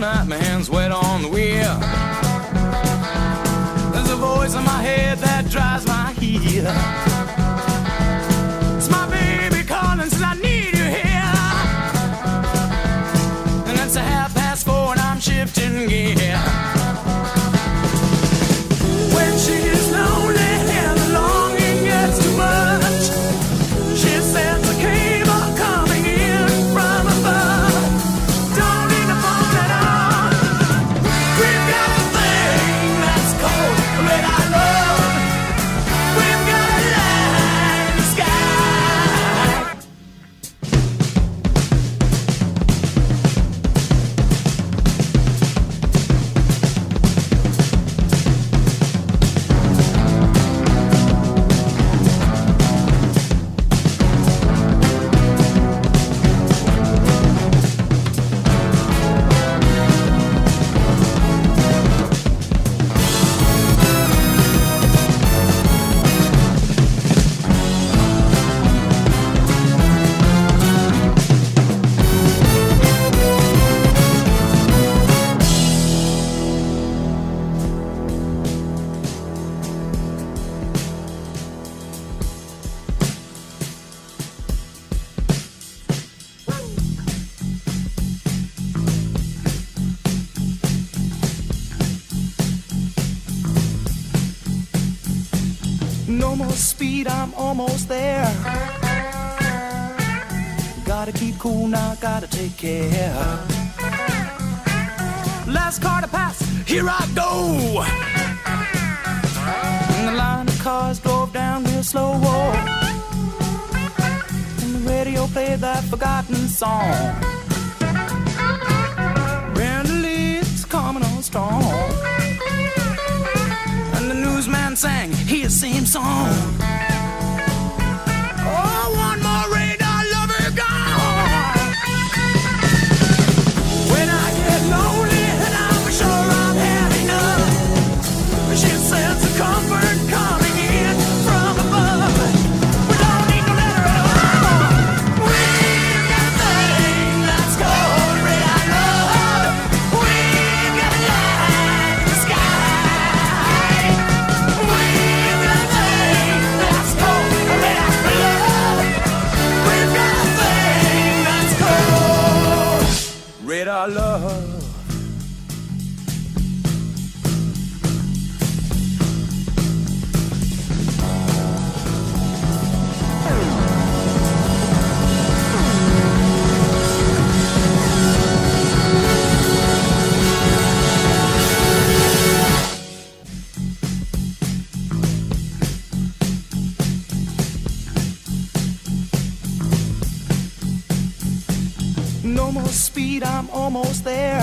night, my hands wet on the wheel. There's a voice in my head that drives my heel. It's my baby calling, says I need you here. And it's 4:30 and I'm shifting gear. When she is lonely and the longing gets too much, she says the cable coming in from above. Don't need to phone at all. We've got a thing that's cold, red hot love. We've got a light in the sky. No more speed, I'm almost there. Gotta keep cool now, gotta take care. Last car to pass, here I go. And the line of cars drove down real slow. And the radio played that forgotten song. Brandlee's coming on strong. Man sang his same song. Oh, one more radar lover gone. When I get lonely and I'm sure I've had enough, she says the comfort coming in from above. We don't need no letter at all. We've got a thing that's cold, red hot love. We've got a light in the sky. Our love. No more speed, I'm almost there.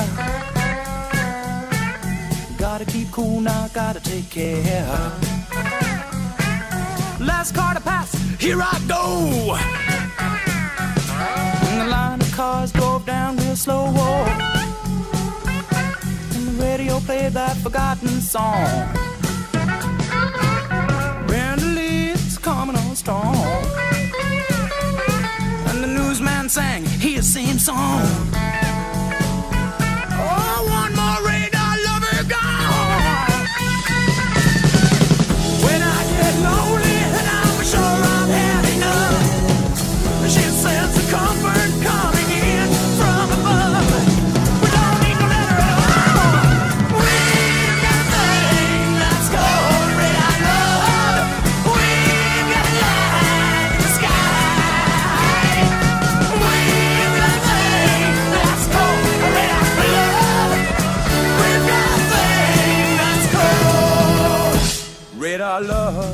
Gotta keep cool now, gotta take care. Last car to pass, here I go. And the line of cars drove down real slow. And the radio played that forgotten song. Brandlee's coming on strong. Man sang his same song. Oh, one more radar lover gone. When I get lonely and I'm sure I've had enough, she says the comfort coming in from above. We don't need no letter at all. We've got a thing that's cold, red hot love. We've got a light in the sky. Our love.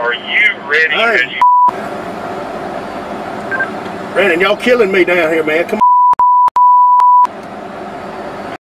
Are you ready? Hey. Brandon, y'all killing me down here, man. Come on.